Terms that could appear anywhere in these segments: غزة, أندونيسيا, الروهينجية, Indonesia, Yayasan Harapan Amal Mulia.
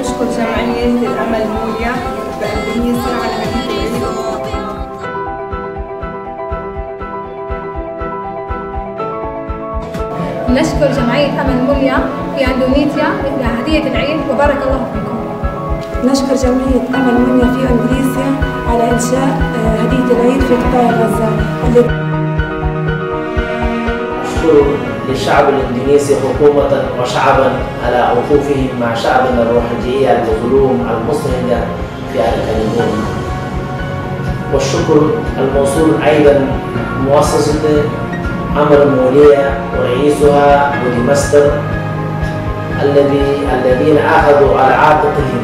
نشكر جمعية الأمل المولية بأندونيسيا على هذه التجربة. نشكر جمعية الأمل المولية في أندونيسيا إلى هدية العيد وبارك الله فيكم. نشكر جمعية الأمل المولية في أندونيسيا على إنشاء هدية العيد في قطاع غزة. للشعب الاندونيسي حكومة وشعبا على وقوفهم مع شعبنا الروهينجية المظلوم المصهدة في الكاميرون، والشكر الموصول أيضا مؤسسة أمل المولية ورئيسها ودمستر الذين أخذوا على عاتقهم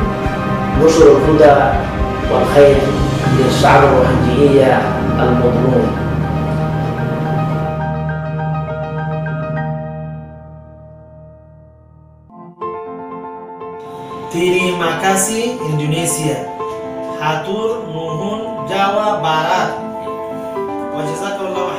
نشر الهدى والخير للشعب الروهينجية المظلوم. Terima kasih Indonesia. Hatur nuhun Jawa Barat. Wajazakallah.